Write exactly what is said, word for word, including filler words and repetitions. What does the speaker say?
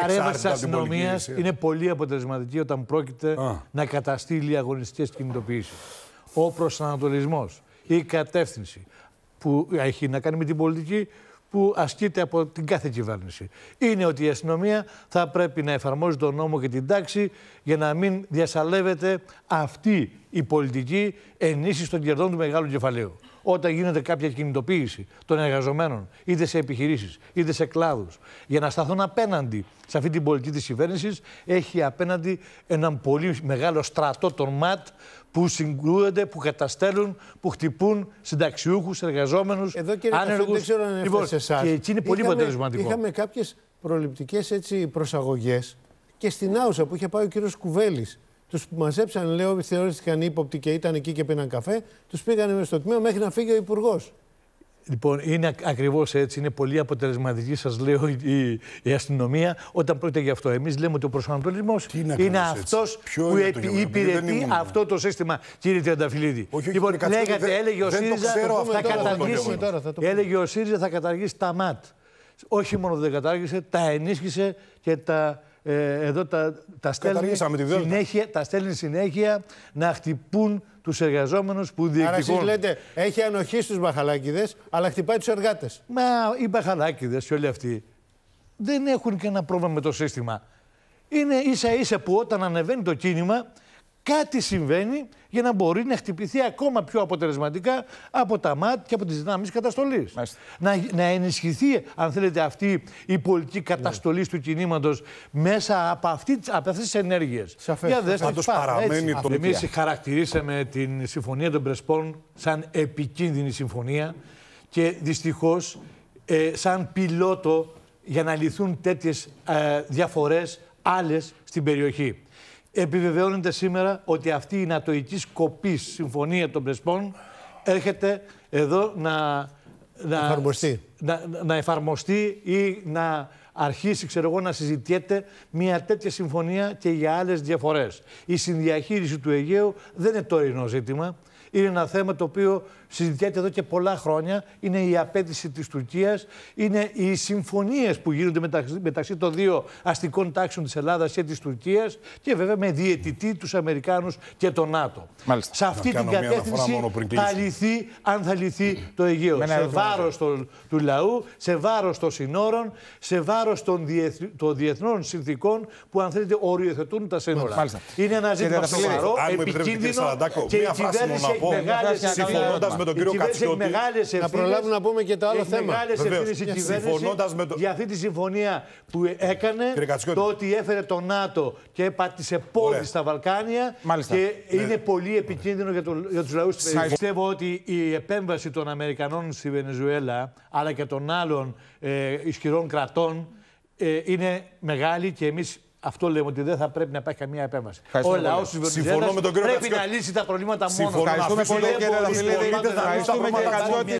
παρέμβαση της αστυνομίας είναι πολύ αποτελεσματική όταν πρόκειται Α. να καταστήλει αγωνιστικές κινητοποιήσεις. Ο προσανατολισμός, η κατεύθυνση που έχει να κάνει με την πολιτική που ασκείται από την κάθε κυβέρνηση είναι ότι η αστυνομία θα πρέπει να εφαρμόζει τον νόμο και την τάξη για να μην διασαλεύεται αυτή η πολιτική ενίσχυση των κερδών του μεγάλου κεφαλαίου. Όταν γίνεται κάποια κινητοποίηση των εργαζομένων, είτε σε επιχειρήσεις, είτε σε κλάδους, για να σταθούν απέναντι σε αυτή την πολιτική της κυβέρνησης, έχει απέναντι έναν πολύ μεγάλο στρατό των ΜΑΤ που συγκρούονται, που καταστέλουν, που χτυπούν συνταξιούχους, εργαζόμενους, άνεργους. Λοιπόν, και εκεί είναι πολύ αποτελεσματικό. Είχαμε κάποιες προληπτικές έτσι προσαγωγές και στην Άουσα που είχε πάει ο κύριος Κουβέλης. Τους μαζέψαν, λέω, θεωρήθηκαν ύποπτοι και ήταν εκεί και πήραν καφέ. Τους πήγανε μες στο τμήμα μέχρι να φύγει ο υπουργός. Λοιπόν, είναι ακριβώς έτσι. Είναι πολύ αποτελεσματική, σας λέω, η, η αστυνομία όταν πρόκειται γι' αυτό. Εμείς λέμε ότι ο προσανατολισμός είναι, είναι αυτός που είναι το υπηρετεί αυτό το σύστημα, κύριε Τριανταφυλλίδη. Όχι, όχι, λοιπόν, λέγατε, δε, έλεγε, ο ΣΥΡΙΖΑ, το θα καταργήσει, τώρα, θα το έλεγε ο ΣΥΡΙΖΑ θα καταργήσει τα ΜΑΤ. Όχι μόνο δεν κατάργησε, τα ενίσχυσε και τα... Εδώ τα, τα, στέλνει συνέχεια, τα στέλνει συνέχεια να χτυπούν τους εργαζόμενους που διεκδικούν. Άρα εσείς λέτε, έχει ανοχή στους μπαχαλάκηδες, αλλά χτυπάει τους εργάτες. Μα οι μπαχαλάκηδες και όλοι αυτοί δεν έχουν κανένα πρόβλημα με το σύστημα. Είναι ίσα ίσα που όταν ανεβαίνει το κίνημα, κάτι συμβαίνει για να μπορεί να χτυπηθεί ακόμα πιο αποτελεσματικά από τα ΜΑΤ και από τις δυνάμεις καταστολής. Να, να ενισχυθεί, αν θέλετε, αυτή η πολιτική καταστολής yeah. του κινήματος μέσα από, αυτή, από αυτές τις ενέργειες. Πάντως παραμένει το... Εμείς χαρακτηρίσαμε την Συμφωνία των Πρεσπών σαν επικίνδυνη συμφωνία και δυστυχώς ε, σαν πιλότο για να λυθούν τέτοιες ε, διαφορές άλλες στην περιοχή. Επιβεβαιώνεται σήμερα ότι αυτή η νατοϊκή σκοπή συμφωνία των Πρεσπών έρχεται εδώ να, να, εφαρμοστεί. να, να εφαρμοστεί ή να αρχίσει, ξέρω εγώ, να συζητιέται μια τέτοια συμφωνία και για άλλες διαφορές. Η συνδιαχείριση του Αιγαίου δεν είναι τωρινό ζήτημα. Είναι ένα θέμα το οποίο συζητιέται εδώ και πολλά χρόνια. Είναι η απέτηση της Τουρκίας, είναι οι συμφωνίες που γίνονται μεταξύ, μεταξύ των δύο αστικών τάξεων της Ελλάδας και της Τουρκίας και βέβαια με διαιτητή τους Αμερικάνους και τον ΝΑΤΟ. Μάλιστα. Σε αυτή την κατεύθυνση θα λυθεί, αν θα λυθεί το Αιγαίο. Με σε βάρος το, του λαού, σε βάρος των συνόρων, σε βάρος των, διεθ, των διεθνών συνθήκων που, αν θέλετε, οριοθετούν τα σύνορα. Μάλιστα. Είναι ένα ζήτημα σοβαρό, επικίνδυνο και η κυβέρνηση. Συμφωνώντας με τον κύριο Κατσιώτη, να προλάβουμε να πούμε και το άλλο θέμα. Συμφωνώντας με το... για αυτή τη συμφωνία που έκανε, το ότι έφερε το ΝΑΤΟ και πάτησε πόδι στα Βαλκάνια. Μάλιστα. Και ναι. είναι πολύ επικίνδυνο για, το, για τους λαούς της περιοχής. Πιστεύω ότι η επέμβαση των Αμερικανών στη Βενεζουέλα αλλά και των άλλων ε, ισχυρών κρατών ε, είναι μεγάλη και εμείς. Αυτό λέμε ότι δεν θα πρέπει να υπάρχει καμία επέμβαση. Ο λαός της Βενεζουέλας πρέπει να λύσει τα προβλήματα μόνο του. Συμφωνώ με τον κύριο Κατσιώτη.